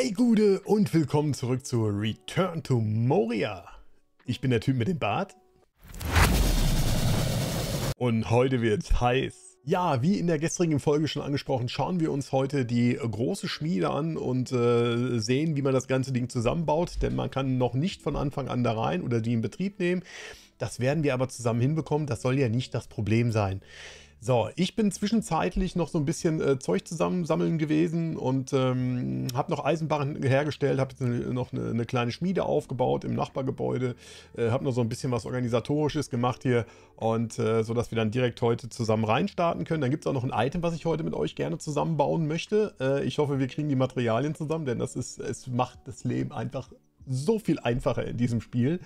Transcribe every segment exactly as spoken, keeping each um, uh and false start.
Hi Gude und willkommen zurück zu Return to Moria. Ich bin der Typ mit dem Bart. Und heute wird's heiß. Ja, wie in der gestrigen Folge schon angesprochen, schauen wir uns heute die große Schmiede an und äh, sehen, wie man das ganze Ding zusammenbaut. Denn man kann noch nicht von Anfang an da rein oder die in Betrieb nehmen. Das werden wir aber zusammen hinbekommen. Das soll ja nicht das Problem sein. So, ich bin zwischenzeitlich noch so ein bisschen äh, Zeug zusammensammeln gewesen und ähm, habe noch Eisenbarren hergestellt, habe jetzt eine, noch eine, eine kleine Schmiede aufgebaut im Nachbargebäude, äh, habe noch so ein bisschen was Organisatorisches gemacht hier und äh, so, dass wir dann direkt heute zusammen reinstarten können. Dann gibt es auch noch ein Item, was ich heute mit euch gerne zusammenbauen möchte. Äh, ich hoffe, wir kriegen die Materialien zusammen, denn das ist, es macht das Leben einfach so viel einfacher in diesem Spiel.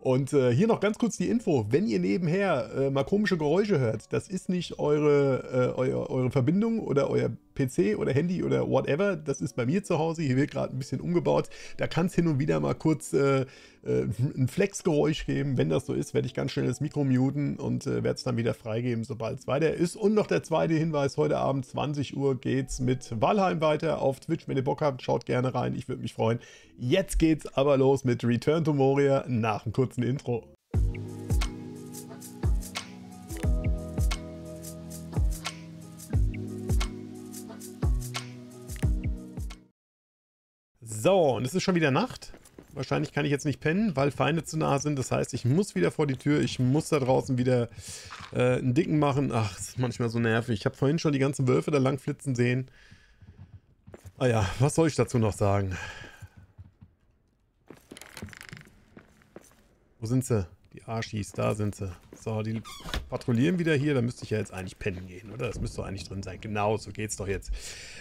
Und äh, hier noch ganz kurz die Info, wenn ihr nebenher äh, mal komische Geräusche hört, das ist nicht eure, äh, eu eure Verbindung oder euer P C oder Handy oder whatever, das ist bei mir zu Hause, hier wird gerade ein bisschen umgebaut, da kann es hin und wieder mal kurz äh, äh, ein Flexgeräusch geben, wenn das so ist, werde ich ganz schnell das Mikro muten und äh, werde es dann wieder freigeben, sobald es weiter ist. Und noch der zweite Hinweis, heute Abend zwanzig Uhr geht's mit Valheim weiter auf Twitch, wenn ihr Bock habt, schaut gerne rein, ich würde mich freuen. Jetzt geht's aber los mit Return to Moria nach einem kurzen Intro. So, und es ist schon wieder Nacht. Wahrscheinlich kann ich jetzt nicht pennen, weil Feinde zu nah sind. Das heißt, ich muss wieder vor die Tür. Ich muss da draußen wieder äh, einen Dicken machen. Ach, das ist manchmal so nervig. Ich habe vorhin schon die ganzen Wölfe da lang flitzen sehen. Ah ja, was soll ich dazu noch sagen? Wo sind sie? Die Arschis, da sind sie. So, die patrouillieren wieder hier. Da müsste ich ja jetzt eigentlich pennen gehen, oder? Das müsste doch eigentlich drin sein. Genau, so geht's doch jetzt.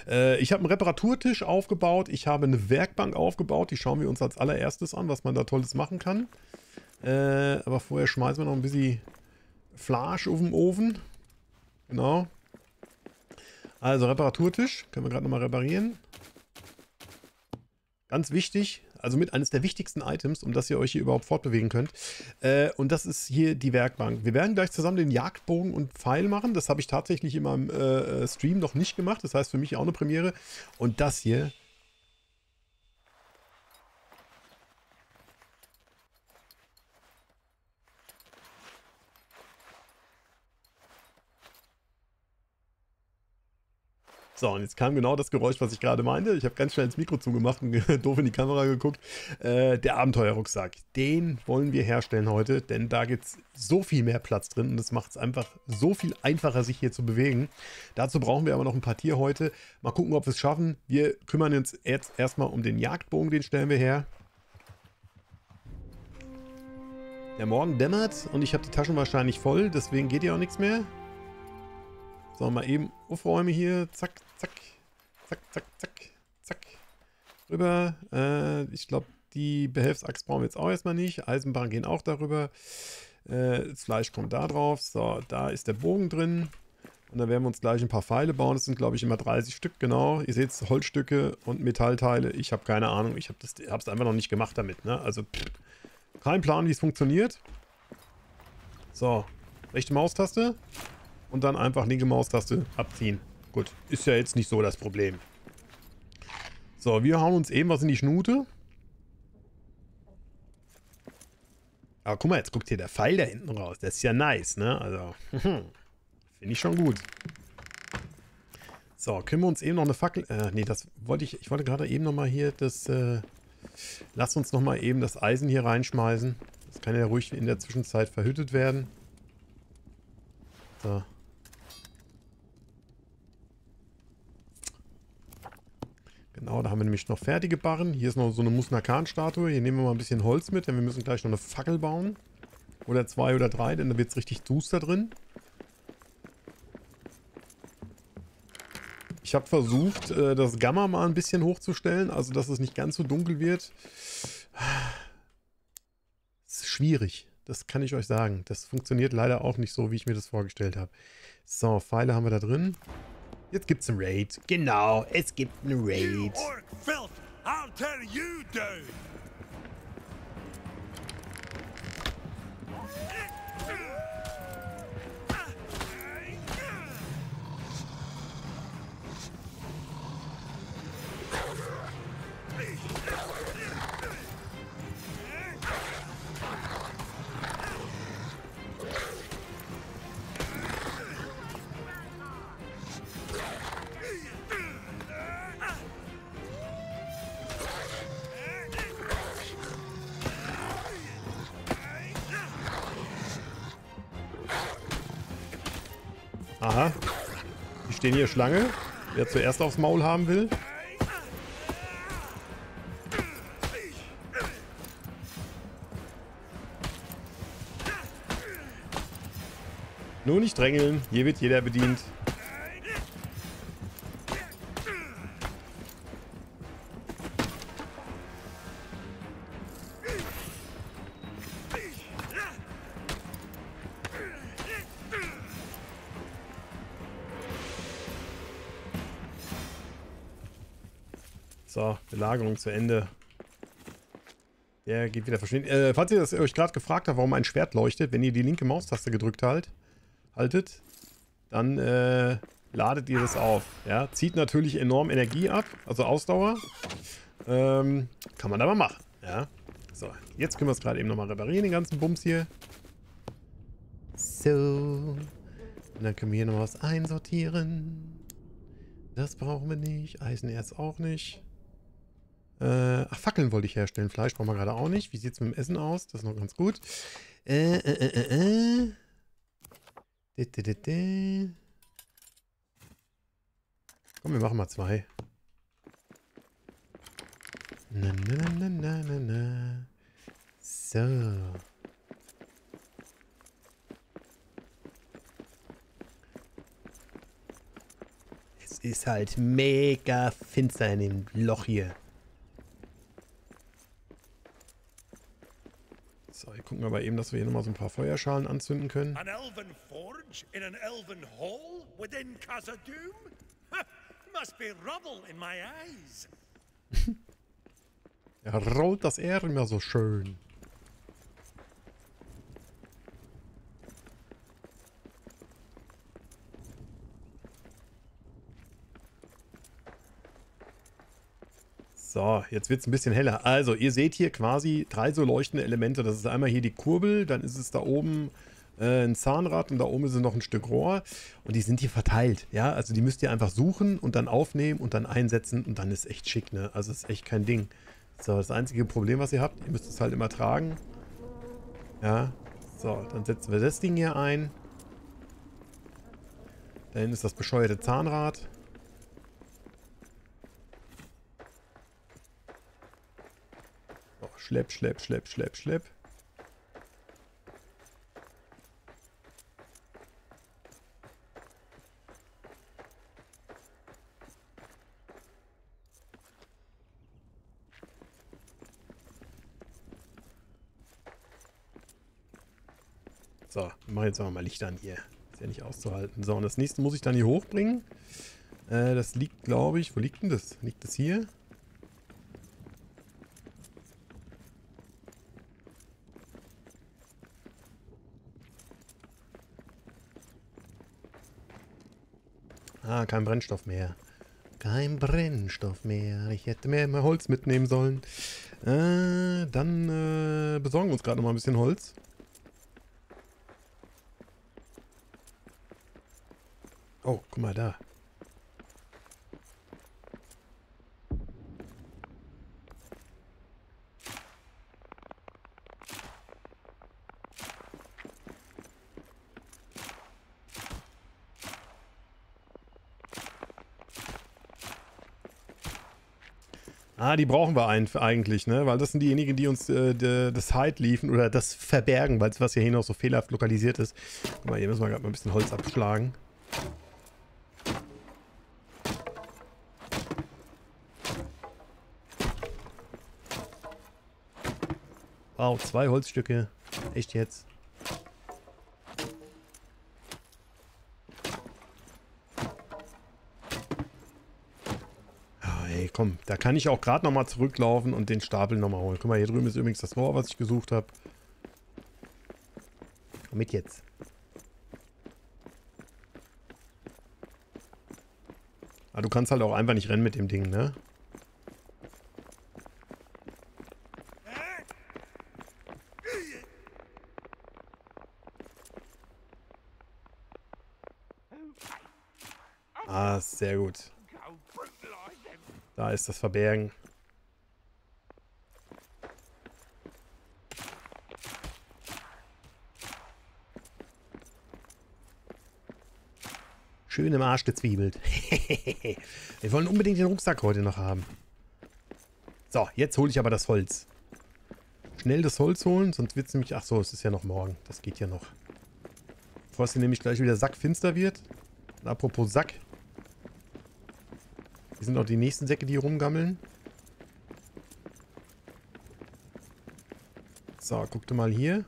Äh, ich habe einen Reparaturtisch aufgebaut. Ich habe eine Werkbank aufgebaut. Die schauen wir uns als allererstes an, was man da Tolles machen kann. Äh, aber vorher schmeißen wir noch ein bisschen Fleisch auf den Ofen. Genau. Also, Reparaturtisch. Können wir gerade nochmal reparieren. Ganz wichtig. Also mit eines der wichtigsten Items, um das ihr euch hier überhaupt fortbewegen könnt. Äh, und das ist hier die Werkbank. Wir werden gleich zusammen den Jagdbogen und Pfeil machen. Das habe ich tatsächlich in meinem äh, Stream noch nicht gemacht. Das heißt für mich auch eine Premiere. Und das hier. So, und jetzt kam genau das Geräusch, was ich gerade meinte. Ich habe ganz schnell ins Mikro zugemacht und doof in die Kamera geguckt. Äh, der Abenteuerrucksack, den wollen wir herstellen heute, denn da gibt es so viel mehr Platz drin und es macht es einfach so viel einfacher, sich hier zu bewegen. Dazu brauchen wir aber noch ein paar Tiere heute. Mal gucken, ob wir es schaffen. Wir kümmern uns jetzt erstmal um den Jagdbogen, den stellen wir her. Der Morgen dämmert und ich habe die Taschen wahrscheinlich voll, deswegen geht hier auch nichts mehr. So, mal eben Aufräume hier. Zack, zack, zack, zack, zack, zack. Rüber. Äh, ich glaube, die Behelfsachs brauchen wir jetzt auch erstmal nicht. Eisenbahn gehen auch darüber. Äh, das Fleisch kommt da drauf. So, da ist der Bogen drin. Und dann werden wir uns gleich ein paar Pfeile bauen. Das sind, glaube ich, immer dreißig Stück, genau. Ihr seht es, Holzstücke und Metallteile. Ich habe keine Ahnung. Ich habe es einfach noch nicht gemacht damit. Ne? Also, pff, kein Plan, wie es funktioniert. So, rechte Maustaste. Und dann einfach linke Maustaste abziehen. Gut, ist ja jetzt nicht so das Problem. So, wir hauen uns eben was in die Schnute. Aber guck mal, jetzt guckt hier der Pfeil da hinten raus. Das ist ja nice, ne? Also, finde ich schon gut. So, können wir uns eben noch eine Fackel... Äh, nee, das wollte ich... Ich wollte gerade eben nochmal hier das... Äh, lasst uns nochmal eben das Eisen hier reinschmeißen. Das kann ja ruhig in der Zwischenzeit verhüttet werden. So. Genau, da haben wir nämlich noch fertige Barren. Hier ist noch so eine Musnakhan-Statue. Hier nehmen wir mal ein bisschen Holz mit, denn wir müssen gleich noch eine Fackel bauen. Oder zwei oder drei, denn da wird es richtig duster drin. Ich habe versucht, das Gamma mal ein bisschen hochzustellen, also dass es nicht ganz so dunkel wird. Das ist schwierig. Das kann ich euch sagen. Das funktioniert leider auch nicht so, wie ich mir das vorgestellt habe. So, Pfeile haben wir da drin. Jetzt gibt's einen Raid. Genau, es gibt einen Raid. Aha. Die stehen hier Schlange. Wer zuerst aufs Maul haben will. Nur nicht drängeln. Hier wird jeder bedient. So, Belagerung zu Ende. Der geht wieder verschwinden. Äh, falls ihr das euch gerade gefragt habt, warum ein Schwert leuchtet, wenn ihr die linke Maustaste gedrückt halt, haltet, dann äh, ladet ihr das auf. Ja, zieht natürlich enorm Energie ab, also Ausdauer. Ähm, kann man aber machen. Ja. So, jetzt können wir es gerade eben nochmal reparieren, den ganzen Bums hier. So. Und dann können wir hier noch was einsortieren. Das brauchen wir nicht. Eisenerz auch nicht. Äh, ach, Fackeln wollte ich herstellen. Fleisch brauchen wir gerade auch nicht. Wie sieht es mit dem Essen aus? Das ist noch ganz gut. Äh, äh, äh, äh. De, de, de, de. Komm, wir machen mal zwei. Na, na, na, na, na, na. So. Es ist halt mega finster in dem Loch hier. So, wir gucken aber eben, dass wir hier nochmal so ein paar Feuerschalen anzünden können. An elven forge in an elven hall within Casa Doom? Must be rubble in my eyes. Er rollt das R immer so schön. So, jetzt wird es ein bisschen heller. Also, ihr seht hier quasi drei so leuchtende Elemente. Das ist einmal hier die Kurbel, dann ist es da oben äh, ein Zahnrad und da oben ist es noch ein Stück Rohr. Und die sind hier verteilt, ja. Also, die müsst ihr einfach suchen und dann aufnehmen und dann einsetzen und dann ist echt schick, ne. Also, ist echt kein Ding. So, das einzige Problem, was ihr habt, ihr müsst es halt immer tragen. Ja, so, dann setzen wir das Ding hier ein. Da hinten ist das bescheuerte Zahnrad. Schlepp, schlepp, schlepp, schlepp, schlepp. So, wir machen jetzt auch mal Licht an hier. Ist ja nicht auszuhalten. So, und das nächste muss ich dann hier hochbringen. Äh, das liegt, glaube ich... Wo liegt denn das? Liegt das hier? Ah, kein Brennstoff mehr. Kein Brennstoff mehr. Ich hätte mehr, mehr Holz mitnehmen sollen. Äh, dann äh, besorgen wir uns gerade noch mal ein bisschen Holz. Oh, guck mal da. Ah, die brauchen wir eigentlich, ne? Weil das sind diejenigen, die uns äh, de, das Hide liefen oder das verbergen, weil es was hier noch so fehlerhaft lokalisiert ist. Guck mal, hier müssen wir gerade mal ein bisschen Holz abschlagen. Wow, zwei Holzstücke. Echt jetzt? Komm, da kann ich auch gerade nochmal zurücklaufen und den Stapel nochmal holen. Guck mal, hier drüben ist übrigens das Rohr, was ich gesucht habe. Komm mit jetzt. Ah, du kannst halt auch einfach nicht rennen mit dem Ding, ne? Ah, sehr gut. Da ist das Verbergen. Schön im Arsch gezwiebelt. Wir wollen unbedingt den Rucksack heute noch haben. So, jetzt hole ich aber das Holz. Schnell das Holz holen, sonst wird es nämlich... Ach so, es ist ja noch morgen. Das geht ja noch. Bevor es hier nämlich gleich wieder sackfinster wird. Und apropos Sack. Hier sind auch die nächsten Säcke, die hier rumgammeln. So, guckt mal hier.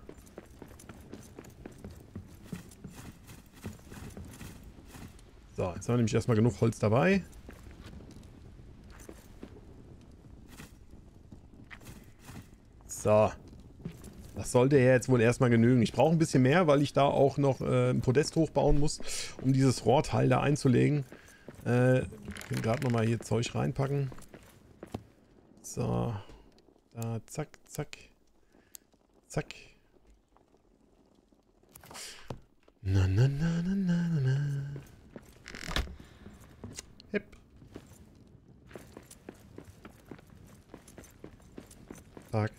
So, jetzt haben wir nämlich erstmal genug Holz dabei. So. Das sollte ja jetzt wohl erstmal genügen. Ich brauche ein bisschen mehr, weil ich da auch noch äh, ein Podest hochbauen muss, um dieses Rohrteil da einzulegen. Äh, ich kann gerade nochmal hier Zeug reinpacken. So. Da, zack, zack. Zack. Na, na, na, na, na, na. Tag.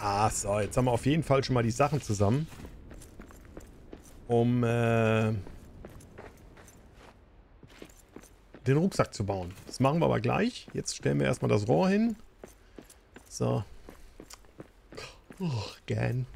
Ah, so, jetzt haben wir auf jeden Fall schon mal die Sachen zusammen, um äh, den Rucksack zu bauen. Das machen wir aber gleich. Jetzt stellen wir erstmal das Rohr hin. So. Oh, gern.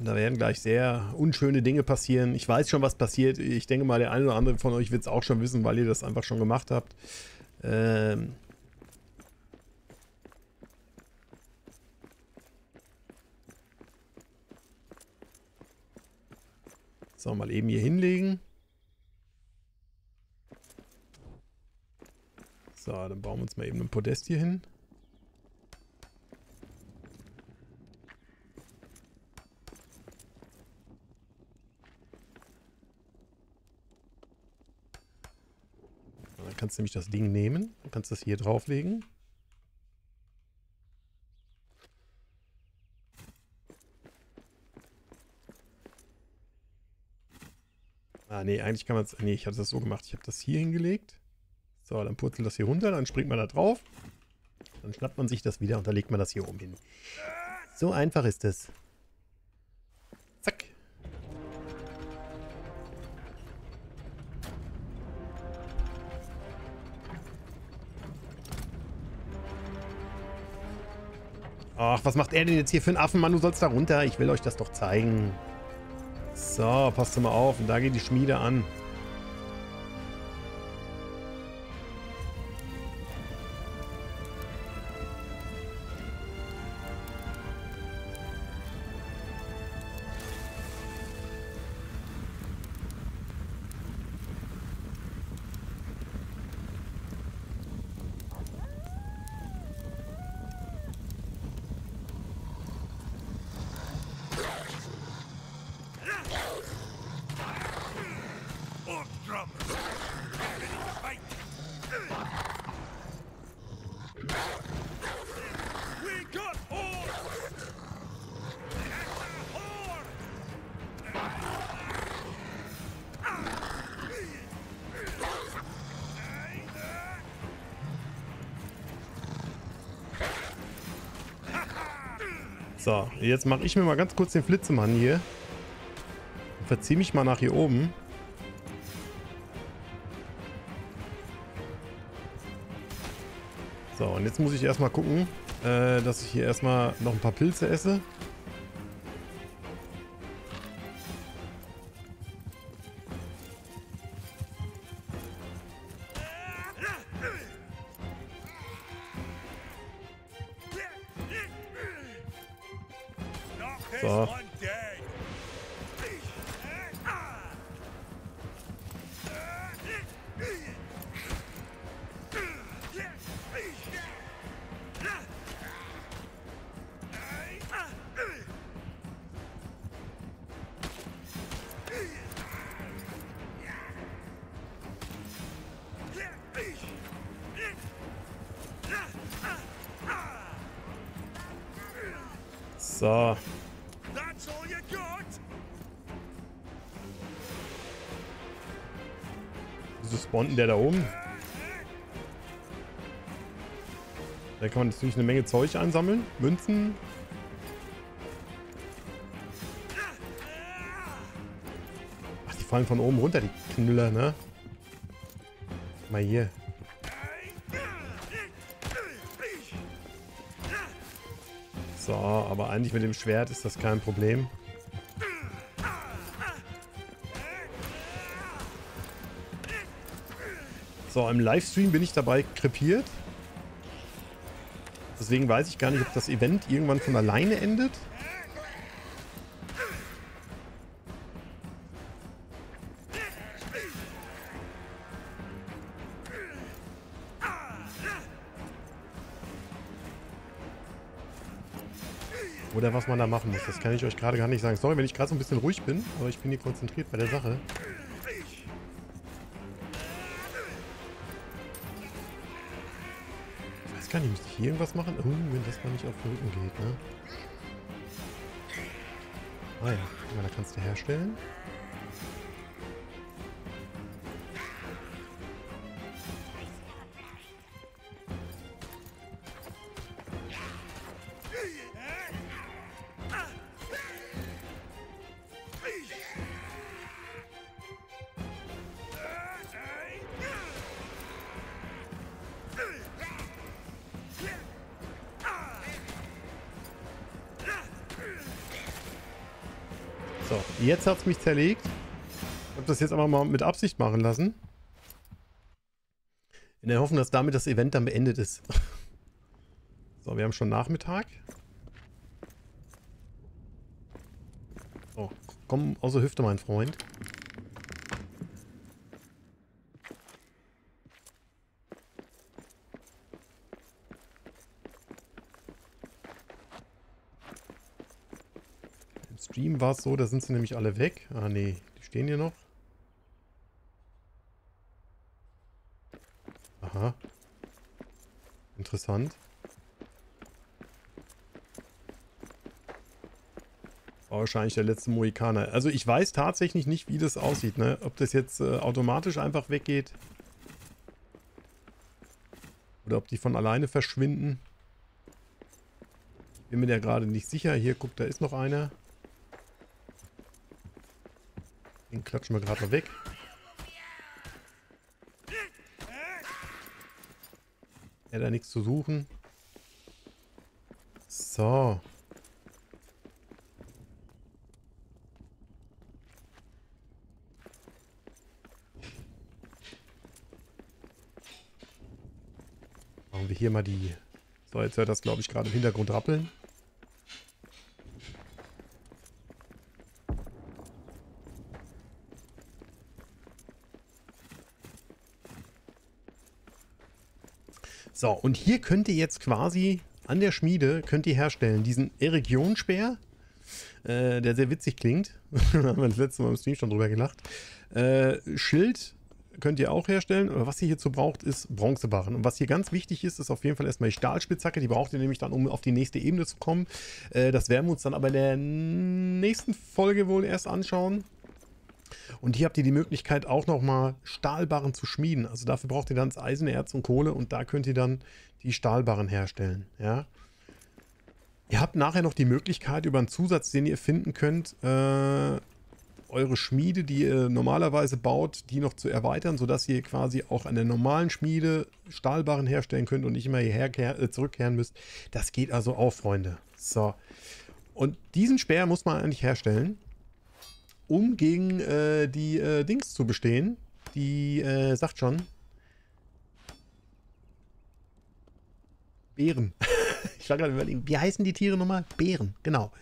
Da werden gleich sehr unschöne Dinge passieren. Ich weiß schon, was passiert. Ich denke mal, der eine oder andere von euch wird es auch schon wissen, weil ihr das einfach schon gemacht habt. Ähm... So, mal eben hier hinlegen. So, dann bauen wir uns mal eben ein Podest hier hin. Und dann kannst du nämlich das Ding nehmen und kannst das hier drauflegen. Ah, nee, eigentlich kann man es... Nee, ich hatte das so gemacht. Ich habe das hier hingelegt. So, dann purzelt das hier runter, dann springt man da drauf. Dann schnappt man sich das wieder und dann legt man das hier oben hin. So einfach ist es. Zack. Ach, was macht er denn jetzt hier für einen Affen? Mann, du sollst da runter. Ich will euch das doch zeigen. So, passt mal auf. Und da geht die Schmiede an. So, jetzt mache ich mir mal ganz kurz den Flitzemann hier. Und verziehe mich mal nach hier oben. So, und jetzt muss ich erstmal gucken, äh, dass ich hier erstmal noch ein paar Pilze esse. So. So. Wieso spawnt der da oben? Da kann man natürlich eine Menge Zeug einsammeln. Münzen. Ach, die fallen von oben runter, die Knüller, ne? Mal hier. So, aber eigentlich mit dem Schwert ist das kein Problem. So, im Livestream bin ich dabei krepiert. Deswegen weiß ich gar nicht, ob das Event irgendwann von alleine endet. Oder was man da machen muss, das kann ich euch gerade gar nicht sagen. Sorry, wenn ich gerade so ein bisschen ruhig bin, aber ich bin hier konzentriert bei der Sache. Ich weiß gar nicht, müsste ich hier irgendwas machen? Oh, wenn das mal nicht auf den Rücken geht, ne? Ah ja, ja, da kannst du herstellen. Jetzt hat es mich zerlegt. Ich habe das jetzt einfach mal mit Absicht machen lassen. In der Hoffnung, dass damit das Event dann beendet ist. So, wir haben schon Nachmittag. Oh, komm aus der Hüfte, mein Freund. War es so, da sind sie nämlich alle weg. Ah nee, die stehen hier noch. Aha. Interessant. War wahrscheinlich der letzte Mohikaner. Also ich weiß tatsächlich nicht, wie das aussieht, ne? Ob das jetzt äh, automatisch einfach weggeht. Oder ob die von alleine verschwinden. Bin mir da gerade nicht sicher. Hier, guck, da ist noch einer. Den klatschen wir gerade mal weg. Er hat da nichts zu suchen. So. Machen wir hier mal die... So, jetzt hört das, glaube ich, gerade im Hintergrund rappeln. So, und hier könnt ihr jetzt quasi an der Schmiede, könnt ihr herstellen, diesen Eregionsspeer, äh, der sehr witzig klingt. Da haben wir das letzte Mal im Stream schon drüber gelacht. Äh, Schild könnt ihr auch herstellen. Aber was ihr hierzu braucht, ist Bronzebarren. Und was hier ganz wichtig ist, ist auf jeden Fall erstmal die Stahlspitzhacke. Die braucht ihr nämlich dann, um auf die nächste Ebene zu kommen. Äh, das werden wir uns dann aber in der nächsten Folge wohl erst anschauen. Und hier habt ihr die Möglichkeit, auch nochmal Stahlbarren zu schmieden. Also dafür braucht ihr dann das Eisen, Erz und Kohle und da könnt ihr dann die Stahlbarren herstellen. Ja. Ihr habt nachher noch die Möglichkeit, über einen Zusatz, den ihr finden könnt, äh, eure Schmiede, die ihr normalerweise baut, die noch zu erweitern, sodass ihr quasi auch an der normalen Schmiede Stahlbarren herstellen könnt und nicht immer hierher äh, zurückkehren müsst. Das geht also auch, Freunde. So. Und diesen Speer muss man eigentlich herstellen, um gegen äh, die äh, Dings zu bestehen. Die, äh, sagt schon. Bären. Ich war gerade überlegen, wie heißen die Tiere nochmal? Bären, genau.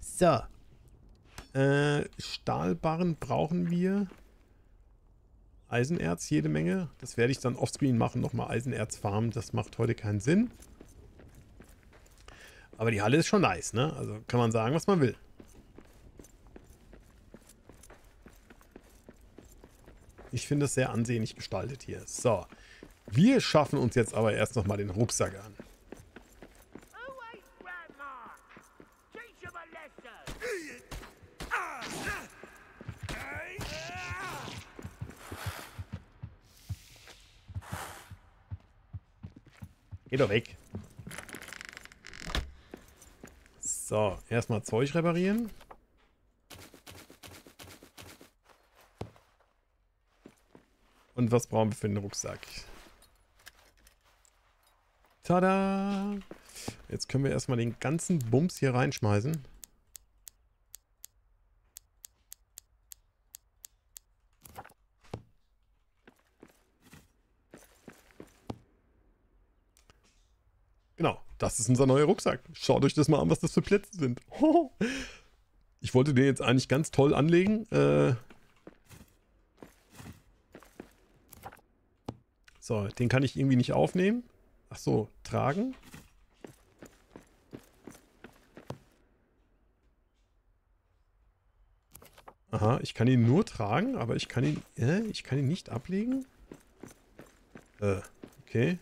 So. Äh, Stahlbarren brauchen wir. Eisenerz, jede Menge. Das werde ich dann offscreen machen. Nochmal Eisenerz farmen. Das macht heute keinen Sinn. Aber die Halle ist schon nice, ne? Also kann man sagen, was man will. Ich finde es sehr ansehnlich gestaltet hier. So, wir schaffen uns jetzt aber erst nochmal den Rucksack an. Geh doch weg. So, erstmal Zeug reparieren. Und was brauchen wir für den Rucksack? Tada! Jetzt können wir erstmal den ganzen Bums hier reinschmeißen. Genau, das ist unser neuer Rucksack. Schaut euch das mal an, was das für Plätze sind. Ich wollte den jetzt eigentlich ganz toll anlegen. Äh so, den kann ich irgendwie nicht aufnehmen. Ach so, tragen. Aha, ich kann ihn nur tragen, aber ich kann ihn, äh, ich kann ihn nicht ablegen. Äh, okay.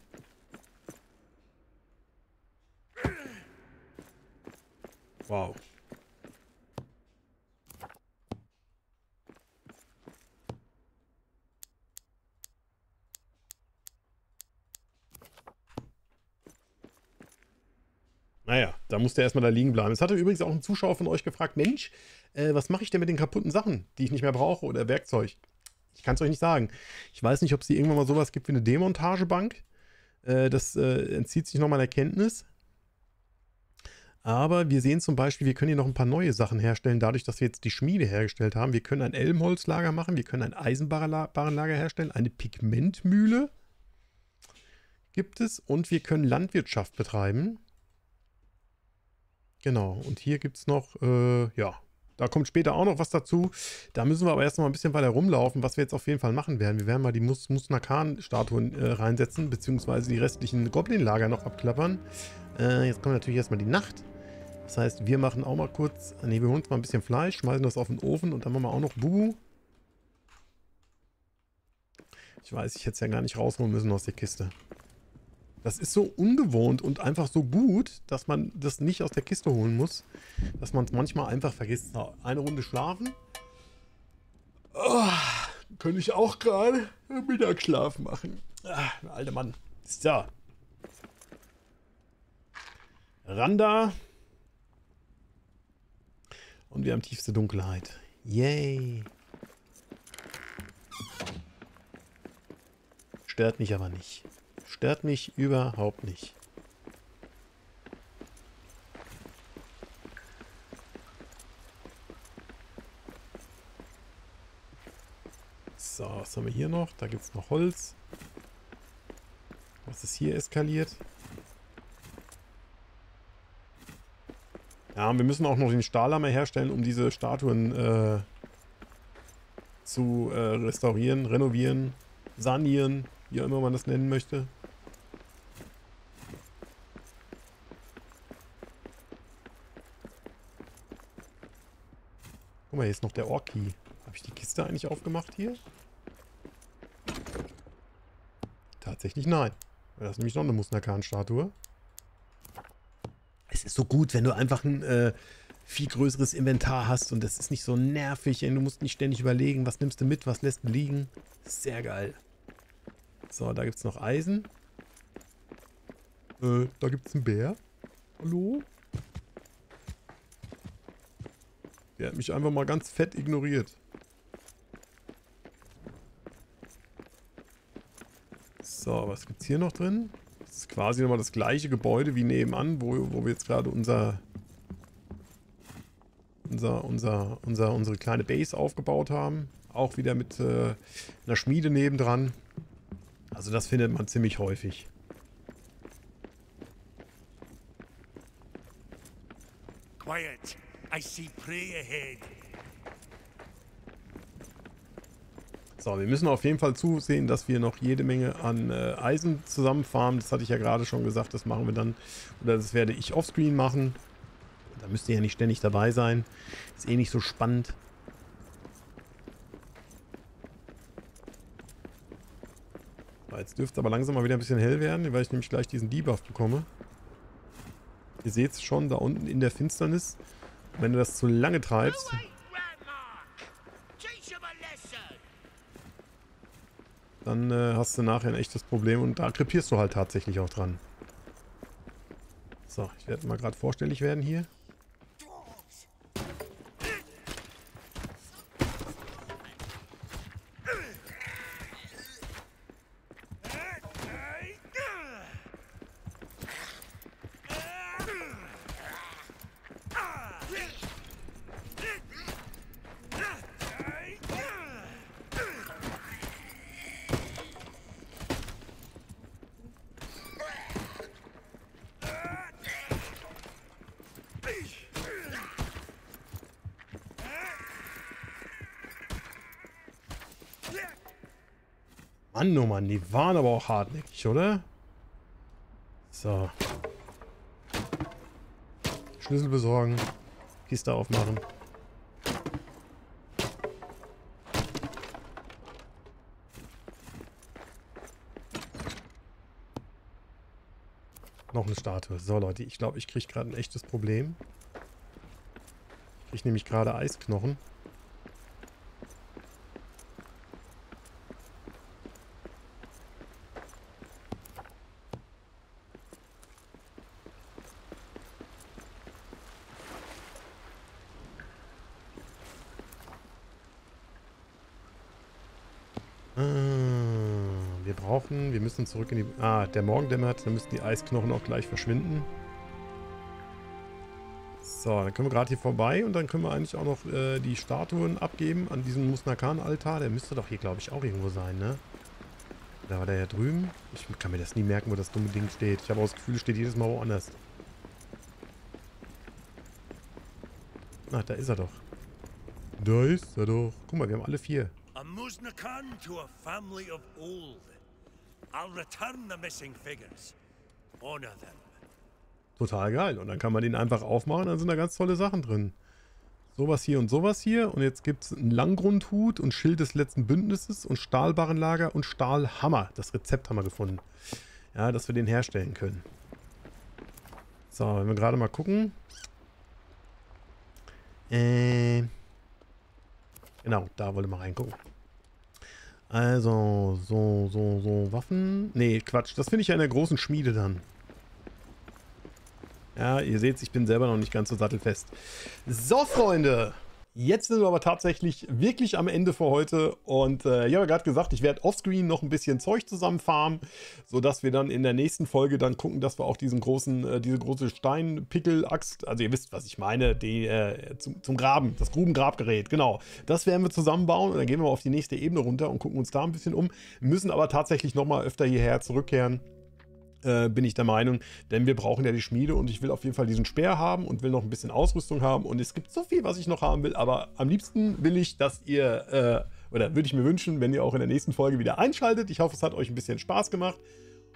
Wow. Naja, da musste er erstmal da liegen bleiben. Es hatte übrigens auch ein Zuschauer von euch gefragt, Mensch, äh, was mache ich denn mit den kaputten Sachen, die ich nicht mehr brauche oder Werkzeug? Ich kann es euch nicht sagen. Ich weiß nicht, ob es hier irgendwann mal sowas gibt wie eine Demontagebank. Äh, das äh, entzieht sich noch meiner Kenntnis. Aber wir sehen zum Beispiel, wir können hier noch ein paar neue Sachen herstellen, dadurch, dass wir jetzt die Schmiede hergestellt haben. Wir können ein Elmholzlager machen, wir können ein Eisenbarenlager herstellen, eine Pigmentmühle gibt es und wir können Landwirtschaft betreiben. Genau, und hier gibt es noch, äh, ja, da kommt später auch noch was dazu. Da müssen wir aber erst noch mal ein bisschen weiter rumlaufen, was wir jetzt auf jeden Fall machen werden. Wir werden mal die Mus Musnakhan-Statuen äh, reinsetzen, beziehungsweise die restlichen Goblin-Lager noch abklappern. Äh, jetzt kommt natürlich erstmal die Nacht. Das heißt, wir machen auch mal kurz, ne, wir holen uns mal ein bisschen Fleisch, schmeißen das auf den Ofen und dann machen wir auch noch Bubu. Ich weiß, ich hätte es ja gar nicht rausholen müssen aus der Kiste. Das ist so ungewohnt und einfach so gut, dass man das nicht aus der Kiste holen muss. Dass man es manchmal einfach vergisst. Eine Runde schlafen. Oh, könnte ich auch gerade Mittagsschlaf machen. Ah, alter Mann. Ist da. Randa. Und wir haben tiefste Dunkelheit. Yay. Stört mich aber nicht. Stört mich überhaupt nicht. So, was haben wir hier noch? Da gibt es noch Holz. Was ist hier eskaliert? Ja, und wir müssen auch noch den Stahlhammer herstellen, um diese Statuen äh, zu äh, restaurieren, renovieren, sanieren, wie auch immer man das nennen möchte. Guck mal, hier ist noch der Orki. Habe ich die Kiste eigentlich aufgemacht hier? Tatsächlich nein. Das ist nämlich noch eine Musnakhan-Statue. Es ist so gut, wenn du einfach ein äh, viel größeres Inventar hast und das ist nicht so nervig. Du musst nicht ständig überlegen, was nimmst du mit, was lässt du liegen. Sehr geil. So, da gibt es noch Eisen. Äh, da gibt es einen Bär. Hallo? Der hat mich einfach mal ganz fett ignoriert. So, was gibt's hier noch drin? Das ist quasi nochmal das gleiche Gebäude wie nebenan, wo, wo wir jetzt gerade unser, unser, unser, unser, unsere kleine Base aufgebaut haben. Auch wieder mit äh, einer Schmiede nebendran. Also das findet man ziemlich häufig. Quiet. I see prey ahead. So, wir müssen auf jeden Fall zusehen, dass wir noch jede Menge an äh, Eisen zusammenfarmen. Das hatte ich ja gerade schon gesagt, das machen wir dann, oder das werde ich offscreen machen. Da müsst ihr ja nicht ständig dabei sein. Ist eh nicht so spannend. So, jetzt dürfte es aber langsam mal wieder ein bisschen hell werden, weil ich nämlich gleich diesen Debuff bekomme. Ihr seht es schon, da unten in der Finsternis. Wenn du das zu lange treibst. Dann äh, hast du nachher ein echtes Problem und da krepierst du halt tatsächlich auch dran. So, ich werde mal gerade vorstellig werden hier. Mann, oh Mann, die waren aber auch hartnäckig, oder? So. Schlüssel besorgen. Kiste aufmachen. Noch eine Statue. So, Leute, ich glaube, ich kriege gerade ein echtes Problem. Ich kriege nämlich gerade Eisknochen. Wir müssen zurück in die... Ah, der Morgen dämmert. Dann müssen die Eisknochen auch gleich verschwinden. So, dann können wir gerade hier vorbei. Und dann können wir eigentlich auch noch äh, die Statuen abgeben an diesem Musnakhan-Altar. Der müsste doch hier, glaube ich, auch irgendwo sein, ne? Da war der ja drüben. Ich kann mir das nie merken, wo das dumme Ding steht. Ich habe auch das Gefühl, es steht jedes Mal woanders. Ach, da ist er doch. Da ist er doch. Guck mal, wir haben alle vier. A Musnakhan to a family of old. I'll return the missing figures. Honor them. Total geil. Und dann kann man den einfach aufmachen, dann sind da ganz tolle Sachen drin. Sowas hier und sowas hier. Und jetzt gibt es einen Langgrundhut und Schild des letzten Bündnisses und Stahlbarrenlager und Stahlhammer. Das Rezept haben wir gefunden. Ja, dass wir den herstellen können. So, wenn wir gerade mal gucken. Äh. Genau, da wollen wir mal reingucken. Also, so, so, so, Waffen. Nee, Quatsch. Das finde ich ja in der großen Schmiede dann. Ja, ihr seht, ich bin selber noch nicht ganz so sattelfest. So, Freunde. Jetzt sind wir aber tatsächlich wirklich am Ende für heute. Und äh, ich habe ja gerade gesagt, ich werde offscreen noch ein bisschen Zeug zusammenfarmen, sodass wir dann in der nächsten Folge dann gucken, dass wir auch diesen großen, äh, diese große Steinpickel-Axt, also ihr wisst, was ich meine, die, äh, zum, zum Graben, das Grubengrabgerät, genau. Das werden wir zusammenbauen und dann gehen wir mal auf die nächste Ebene runter und gucken uns da ein bisschen um. Müssen aber tatsächlich nochmal öfter hierher zurückkehren. Äh, bin ich der Meinung, denn wir brauchen ja die Schmiede und ich will auf jeden Fall diesen Speer haben und will noch ein bisschen Ausrüstung haben und es gibt so viel, was ich noch haben will, aber am liebsten will ich, dass ihr, äh, oder würde ich mir wünschen, wenn ihr auch in der nächsten Folge wieder einschaltet. Ich hoffe, es hat euch ein bisschen Spaß gemacht.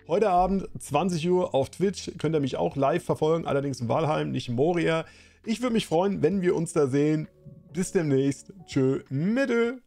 Heute Abend, zwanzig Uhr auf Twitch, könnt ihr mich auch live verfolgen, allerdings in Valheim, nicht in Moria. Ich würde mich freuen, wenn wir uns da sehen. Bis demnächst. Tschö, mit.